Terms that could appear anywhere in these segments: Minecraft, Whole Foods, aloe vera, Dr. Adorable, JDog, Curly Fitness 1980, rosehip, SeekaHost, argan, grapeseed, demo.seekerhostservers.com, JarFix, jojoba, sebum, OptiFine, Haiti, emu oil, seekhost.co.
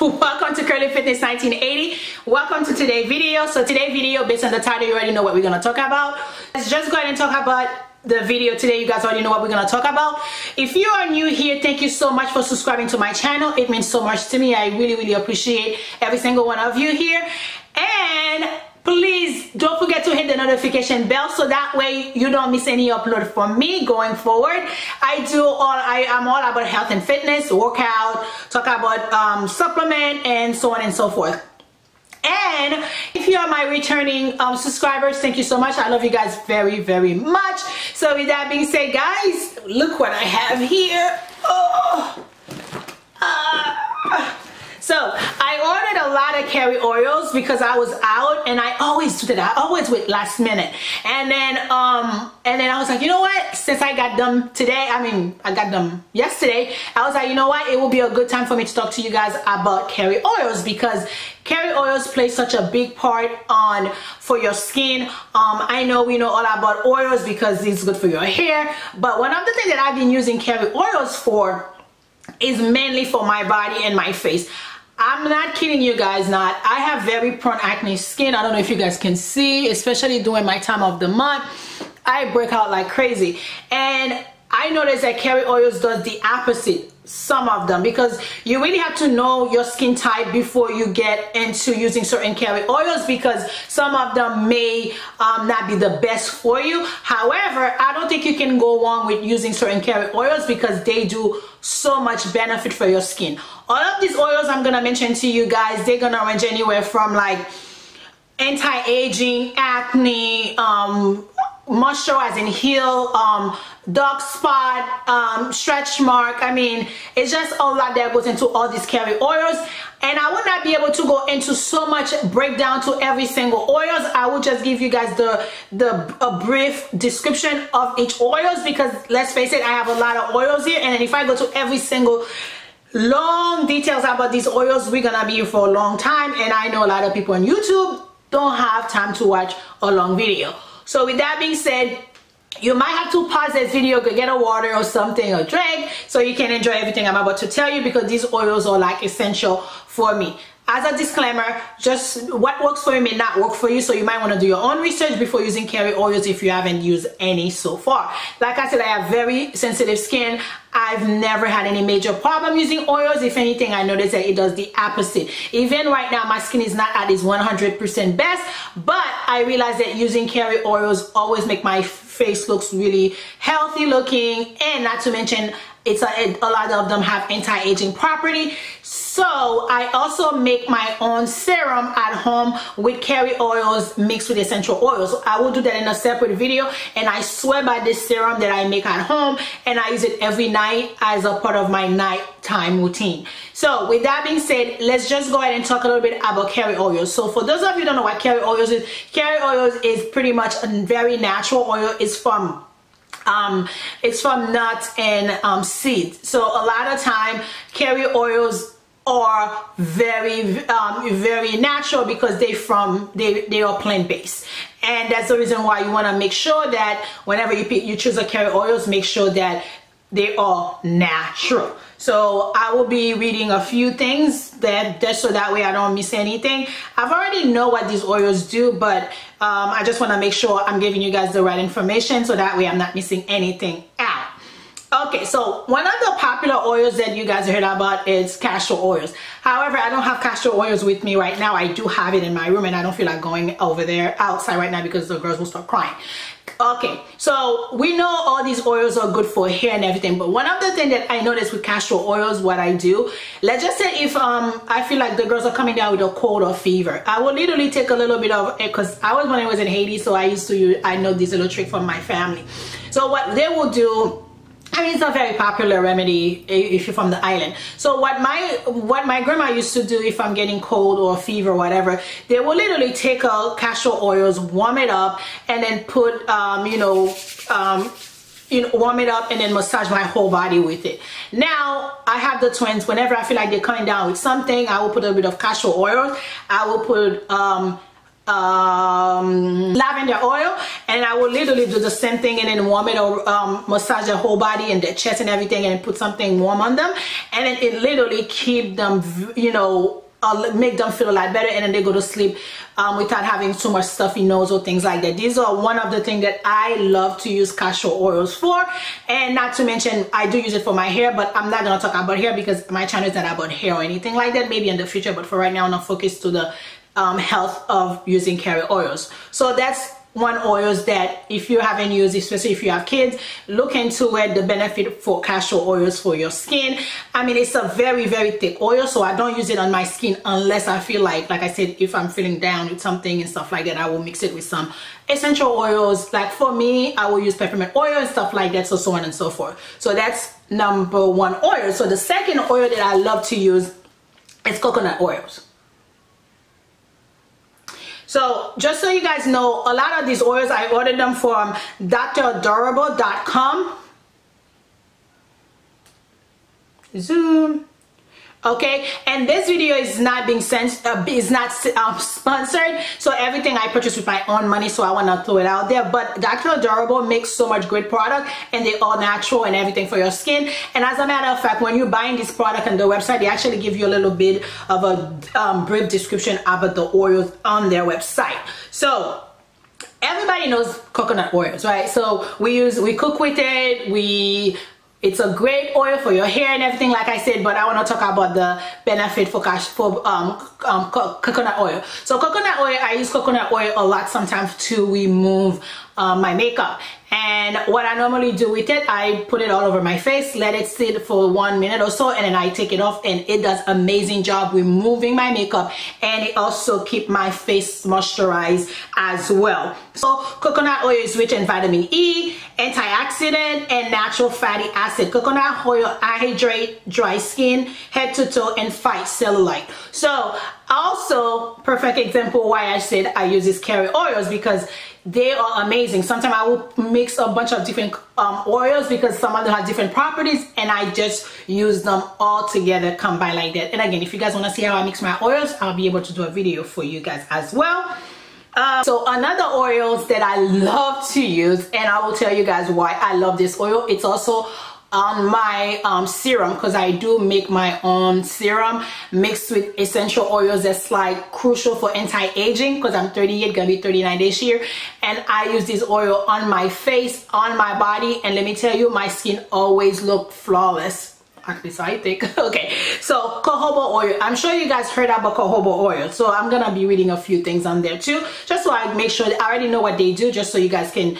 Welcome to Curly Fitness 1980. Welcome to today's video. So today's video, based on the title, you already know what we're gonna talk about. Let's just go ahead and talk about the video today. You guys already know what we're gonna talk about. If you are new here, thank you so much for subscribing to my channel. It means so much to me. I really appreciate every single one of you here. And please don't forget to hit the notification bell so that way you don't miss any upload from me going forward. I am all about health and fitness, workout, talk about supplement and so on and so forth. And if you are my returning subscribers, thank you so much. I love you guys very much. So with that being said, guys, look what I have here. So I ordered a lot of carry Oreos because I was out and I always do that. I always wait last minute. And then I was like, you know what? Since I got them today, I got them yesterday, I was like, you know what? It will be a good time for me to talk to you guys about carry Oreos because carry oils play such a big part for your skin. I know we know all about oils because it's good for your hair, but one of the things that I've been using carry oils for is mainly for my body and my face. I'm not kidding you guys, I have very prone acne skin. I don't know if you guys can see, especially during my time of the month, I break out like crazy. And I noticed that carry oils does the opposite, some of them, because you really have to know your skin type before you get into using certain carry oils because some of them may not be the best for you. However, I don't think you can go wrong with using certain carry oils because they do so much benefit for your skin. All of these oils I'm gonna mention to you guys, they're gonna range anywhere from like anti-aging, acne, moisturizing heal, dark spot, stretch mark. I mean, it's just a lot that goes into all these carry oils, and I would not be able to go into so much breakdown to every single oils. I will just give you guys a brief description of each oils because let's face it, I have a lot of oils here, and then if I go to every single long details about these oils, we're gonna be here for a long time, and I know a lot of people on YouTube don't have time to watch a long video. So with that being said, you might have to pause this video, go get a water or something or drink so you can enjoy everything I'm about to tell you because these oils are like essential for me. As a disclaimer, just what works for you may not work for you, so you might want to do your own research before using carry oils if you haven't used any so far. Like I said, I have very sensitive skin. I've never had any major problem using oils. If anything, I noticed that it does the opposite. Even right now, my skin is not at its 100% best, but I realized that using carry oils always make my face looks really healthy looking, and not to mention a lot of them have anti-aging property. So I also make my own serum at home with carry oils mixed with essential oils. I will do that in a separate video, and I swear by this serum that I make at home, and I use it every night as a part of my nighttime routine. So with that being said, let's just go ahead and talk a little bit about carry oils. So for those of you who don't know what carry oils is pretty much a very natural oil. It's from nuts and seeds. So a lot of time carry oils are very natural because they are plant-based, and that's the reason why you want to make sure that whenever you choose a carry oils, make sure that they are natural. So I will be reading a few things that just so that way I don't miss anything. I've already know what these oils do, but I just want to make sure I'm giving you guys the right information so that way I'm not missing anything out. Okay, so one of the popular oils that you guys heard about is castor oils. However, I don't have castor oils with me right now. I do have it in my room, and I don't feel like going over there outside right now because the girls will start crying. Okay, so we know all these oils are good for hair and everything, but one of the things that I noticed with castor oils, what I do, let's just say if I feel like the girls are coming down with a cold or fever, I will literally take a little bit of it because when I was in Haiti, so I used to use, I know this little trick from my family. So what they will do, it's a very popular remedy if you're from the island. So what my grandma used to do if I'm getting cold or fever or whatever, they will literally take out castor oils, warm it up, and then put warm it up and then massage my whole body with it. Now I have the twins. Whenever I feel like they're coming down with something, I will put a bit of castor oils. I will put lavender oil, and I will literally do the same thing and then warm it, or massage the whole body and the chest and everything, and put something warm on them, and then it literally keep them, you know, make them feel a lot better, and then they go to sleep without having too much stuffy nose or things like that. These are one of the things that I love to use castor oils for, and not to mention I do use it for my hair, but I'm not going to talk about hair because my channel is not about hair or anything like that, maybe in the future, but for right now I'm going to focus to the health of using carrier oils. So that's one oils that if you haven't used, especially if you have kids, look into it, the benefit for castor oils for your skin. I mean, it's a very, very thick oil, so I don't use it on my skin unless I feel like I said, if I'm feeling down with something and stuff like that, I will mix it with some essential oils. Like for me, I will use peppermint oil and stuff like that, so on and so forth. So that's number one oil. So the second oil that I love to use is coconut oils. So just so you guys know, a lot of these oils, I ordered them from dradorable.com. Zoom. Okay, and this video is not being sent, is not sponsored, so everything I purchase with my own money, so I want to throw it out there. But Dr. Adorable makes so much great product, and they're all natural and everything for your skin. And as a matter of fact, when you're buying this product on their website, they actually give you a little bit of a brief description about the oils on their website. So everybody knows coconut oils, right? So we cook with it, it's a great oil for your hair and everything, like I said, but I want to talk about the benefit for coconut oil. So coconut oil, I use coconut oil a lot sometimes to remove my makeup. And what I normally do with it, I put it all over my face, let it sit for 1 minute or so, and then I take it off, and it does amazing job removing my makeup, and it also keep my face moisturized as well. So coconut oil is rich in vitamin E, antioxidant, and natural fatty acid. Coconut oil hydrate dry skin head to toe and fight cellulite. So also perfect example why I said I use these carrier oils, because they are amazing. Sometimes I will mix a bunch of different oils because some of them have different properties, and I just use them all together, combined like that. And again, if you guys want to see how I mix my oils, I'll be able to do a video for you guys as well. So another oils that I love to use, and I will tell you guys why I love this oil, it's also on my serum, because I do make my own serum mixed with essential oils that's like crucial for anti-aging, because I'm 38, gonna be 39 this year, and I use this oil on my face, on my body, and let me tell you, my skin always look flawless. Actually, so I think okay, so jojoba oil, I'm sure you guys heard about jojoba oil, so I'm gonna be reading a few things on there too, just so I make sure that I already know what they do, just so you guys can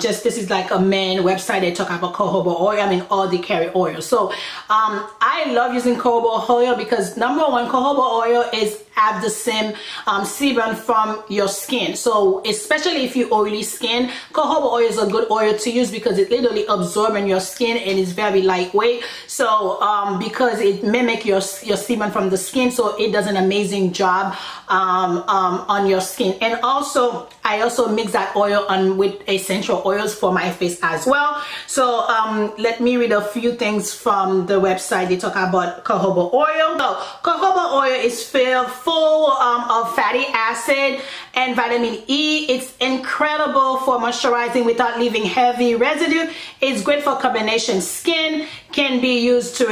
this is like a man website, they talk about jojoba oil, I mean all the carrier oil. So I love using jojoba oil because number one, jojoba oil is have the same sebum from your skin, so especially if you oily skin, jojoba oil is a good oil to use because it literally absorbs in your skin and it's very lightweight, so because it mimics your sebum from the skin, so it does an amazing job on your skin. And also I also mix that oil on with essential oils for my face as well. So let me read a few things from the website. They talk about jojoba oil. So jojoba oil is full of fatty acid and vitamin E. It's incredible for moisturizing without leaving heavy residue. It's great for combination skin. Can be used to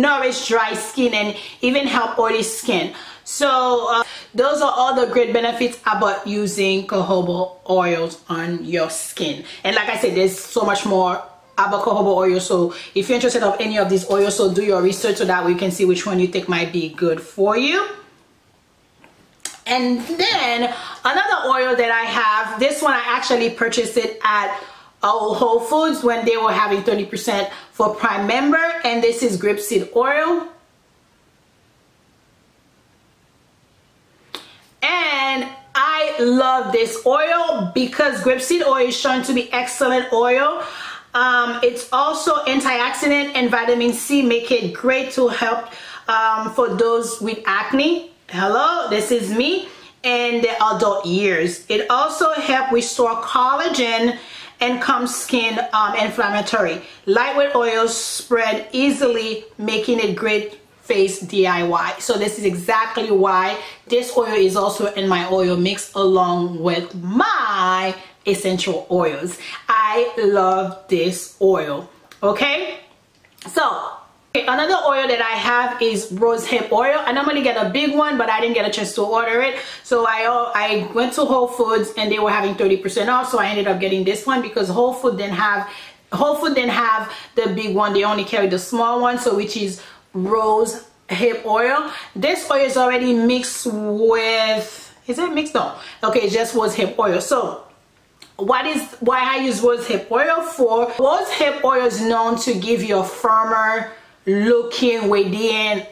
nourish dry skin and even help oily skin. So those are all the great benefits about using jojoba oils on your skin. And like I said, there's so much more about jojoba oil, so if you're interested in any of these oils, so do your research so that way you can see which one you think might be good for you. And then another oil that I have, this one I actually purchased it at Whole Foods when they were having 30% for Prime member, and this is grapeseed oil. And I love this oil because grapeseed oil is shown to be excellent oil. It's also antioxidant and vitamin C, make it great to help for those with acne. Hello, this is me and the adult years. It also helps restore collagen and calm skin inflammatory. Lightweight oils spread easily, making it great face DIY. So this is exactly why this oil is also in my oil mix along with my essential oils. I love this oil. Okay, so another oil that I have is rose hip oil. I normally get a big one, but I didn't get a chance to order it, so I went to Whole Foods and they were having 30% off, so I ended up getting this one because Whole Foods didn't have the big one. They only carried the small one, so which is rose hip oil. This oil is already mixed with, is it mixed? No. Okay, it just rose hip oil. So why I use rose hip oil for? Rose hip oil is known to give you a firmer looking,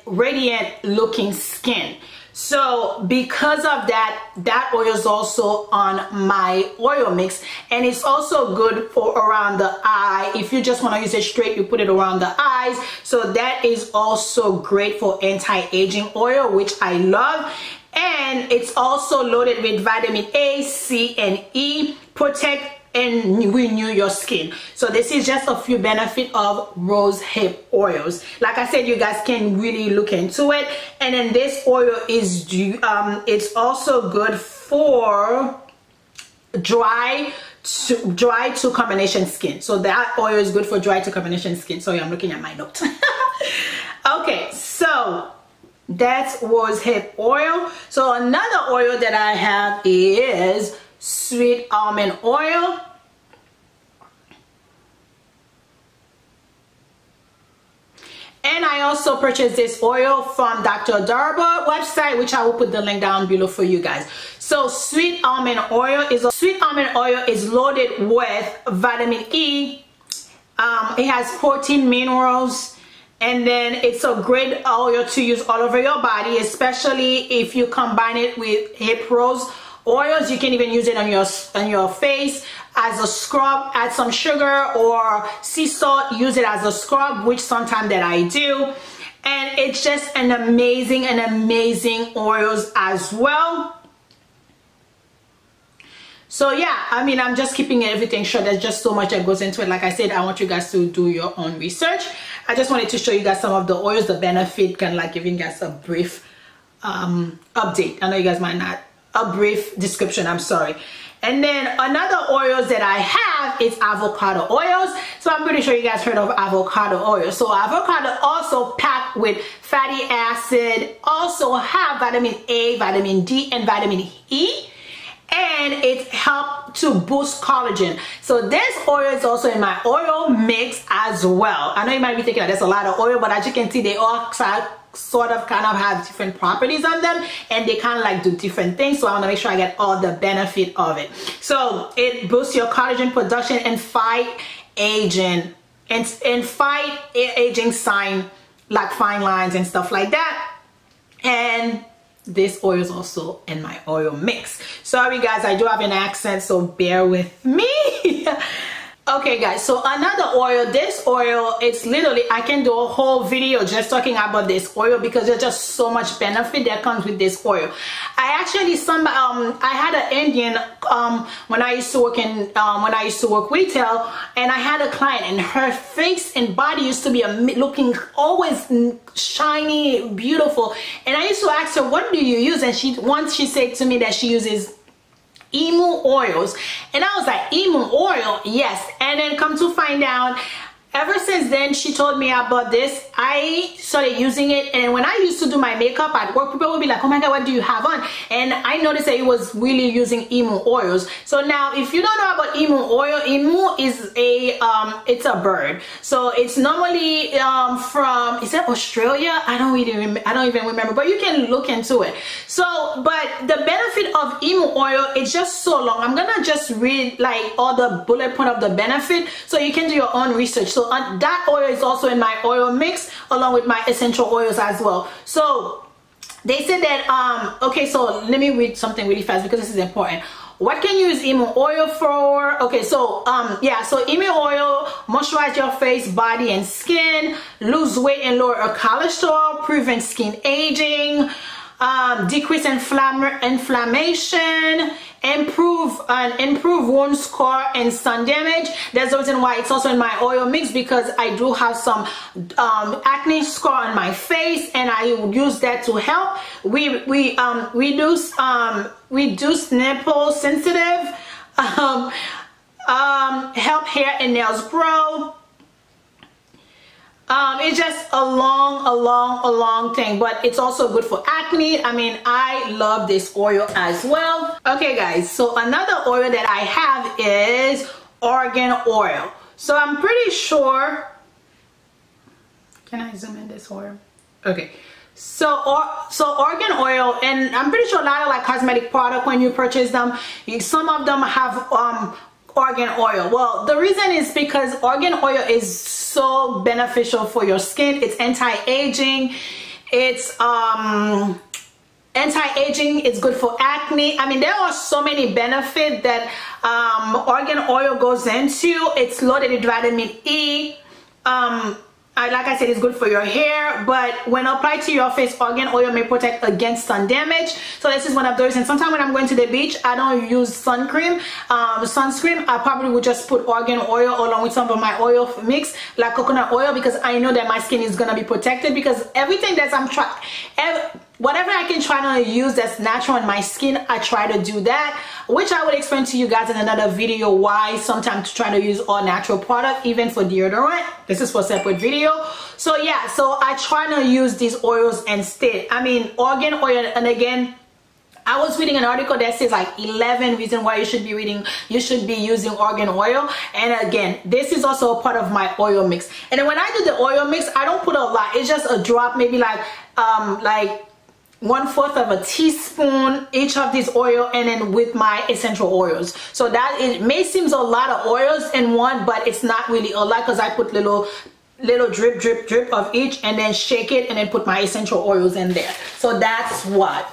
radiant looking skin. So because of that, that oil is also on my oil mix, and it's also good for around the eye. If you just want to use it straight, you put it around the eyes. So that is also great for anti-aging oil, which I love. And it's also loaded with vitamin A, C, and E. Protect and renew your skin. So this is just a few benefits of rose hip oils. Like I said, you guys can really look into it. And then this oil is it's also good for dry to combination skin. So that oil is good for dry to combination skin. Sorry, I'm looking at my notes. Okay, so that's rose hip oil. So another oil that I have is sweet almond oil. And I also purchased this oil from Dr. Adorable website, which I will put the link down below for you guys. So sweet almond oil is loaded with vitamin E. It has 14 minerals. And then it's a great oil to use all over your body, especially if you combine it with hip rose oils. You can even use it on your face as a scrub. Add some sugar or sea salt, use it as a scrub, which sometimes that I do. And it's just an amazing oils as well. So yeah, I mean, I'm just keeping everything short. There's just so much that goes into it. Like I said, I want you guys to do your own research. I just wanted to show you guys some of the oils, the benefit, kind of like giving guys a brief update. I know you guys might not, a brief description, I'm sorry. And then another oils that I have is avocado oils. So I'm pretty sure you guys heard of avocado oil. So avocado, also packed with fatty acid, also have vitamin A, vitamin D, and vitamin E. And it helps to boost collagen. So this oil is also in my oil mix as well. I know you might be thinking that there's a lot of oil, but as you can see, they all sort of kind of have different properties on them, and they kind of like do different things. So I want to make sure I get all the benefit of it. So it boosts your collagen production and fight aging and fight aging sign, like fine lines and stuff like that. And this oil is also in my oil mix. Sorry guys, I do have an accent, so bear with me. Okay guys, so another oil, this oil, it's literally, I can do a whole video just talking about this oil because there's just so much benefit that comes with this oil. I actually, I had an Indian, when I used to work in, when I used to work retail, and I had a client, and her face and body used to be looking always shiny, beautiful. And I used to ask her, what do you use? And once she said to me that she uses emu oils, and I was like, emu oil? Yes. And then come to find out, ever since then she told me about this, I started using it. And when I used to do my makeup at work, people would be like, oh my god, what do you have on? And I noticed that it was really using emu oils. So now, if you don't know about emu oil, emu is a it's a bird. So it's normally from, is that Australia? I don't even remember, but you can look into it. So but the benefit of emu oil, it's just so long. I'm gonna just read like all the bullet point of the benefit so you can do your own research. So that oil is also in my oil mix along with my essential oils as well. So they said that okay, so let me read something really fast because this is important. What can you use emu oil for? Okay, so yeah, so emu oil moisturize your face, body, and skin, lose weight and lower cholesterol, prevent skin aging, decrease inflammation, improve wound scar and sun damage. That's the reason why it's also in my oil mix, because I do have some acne scar on my face, and I use that to help. We reduce nipple sensitive, help hair and nails grow. It's just a long thing, but it's also good for acne. I mean, I love this oil as well. Okay guys, so another oil that I have is argan oil. So I'm pretty sure, can I zoom in this oil? Okay. So argan oil, and I'm pretty sure a lot of like cosmetic product, when you purchase them, some of them have argan oil. Well, the reason is because argan oil is so beneficial for your skin. It's anti-aging, it's it's good for acne. I mean, there are so many benefits that argan oil goes into. It's loaded with vitamin E. Like I said, it's good for your hair, but when applied to your face, argan oil may protect against sun damage. So this is one of those. And sometimes when I'm going to the beach, I don't use sunscreen. I probably would just put argan oil along with some of my oil mix, like coconut oil, because I know that my skin is gonna be protected, because everything that I'm whatever I can try to use that's natural on my skin, I try to do that, which I will explain to you guys in another video why sometimes try to use all natural product, even for deodorant. This is for a separate video. So yeah, so I try to use these oils instead. I mean, argan oil, and again, I was reading an article that says like 11 reasons why you should be using argan oil. And again, this is also a part of my oil mix. And then when I do the oil mix, I don't put a lot. It's just a drop, maybe like 1/4 of a teaspoon each of these oil, and then with my essential oils. So that it may seem a lot of oils in one, but it's not really a lot, because I put little drip of each, and then shake it, and then put my essential oils in there. So that's what.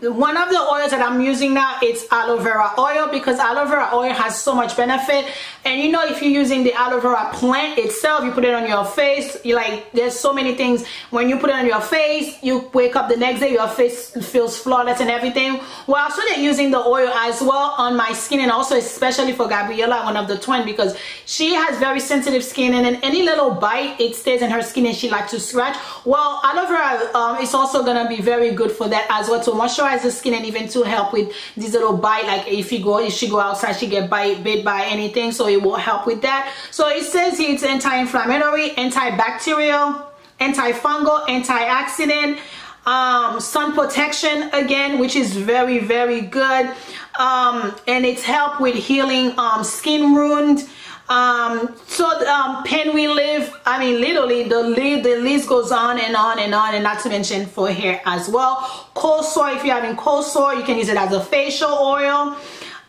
One of the oils that I'm using now, it's aloe vera oil, because aloe vera oil has so much benefit. And you know, if you're using the aloe vera plant itself, you put it on your face, you like, there's so many things. When you put it on your face, you wake up the next day, your face feels flawless and everything. Well, I started using the oil as well on my skin, and also especially for Gabriella, one of the twins, because she has very sensitive skin, and then any little bite, it stays in her skin, and she likes to scratch. Well, aloe vera is also gonna be very good for that as well, to moisturize the skin, and even to help with these little bite, like if she go outside, she get bit by anything, so it will help with that. So it says here it's anti-inflammatory, antibacterial, antifungal, antioxidant, sun protection again, which is very good, and it's help with healing skin wound. Pain relief. I mean, literally the list goes on, and not to mention for hair as well. Cold sore, if you're having cold sore, you can use it as a facial oil.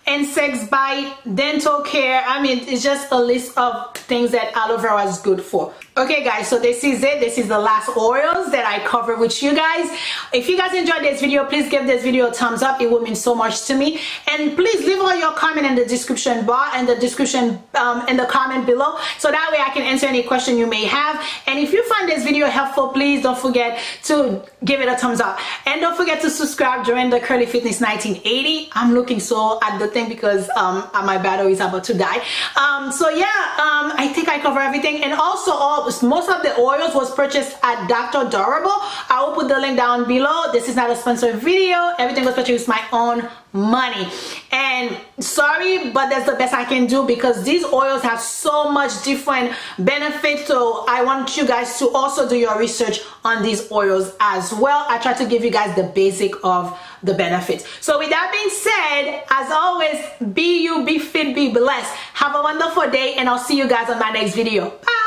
Insects bite, dental care. I mean, it's just a list of things that aloe vera is good for. Okay guys, so this is it. This is the last oils that I covered with you guys. If you guys enjoyed this video, please give this video a thumbs up. It will mean so much to me. And please leave all your comment in the description bar and the description in the comment below, so that way I can answer any question you may have. And if you find this video helpful, please don't forget to give it a thumbs up, and don't forget to subscribe. Join the Curly Fitness 1980. I'm looking so at the thing because my battery is about to die. So yeah, I think I cover everything, and also most of the oils was purchased at Dr. Adorable. I will put the link down below. This is not a sponsored video. Everything was purchased with my own money. And sorry, but that's the best I can do, because these oils have so much different benefits. So I want you guys to also do your research on these oils as well. I try to give you guys the basic of the benefits. So with that being said, as always, be you, be fit, be blessed. Have a wonderful day, and I'll see you guys on my next video. Bye.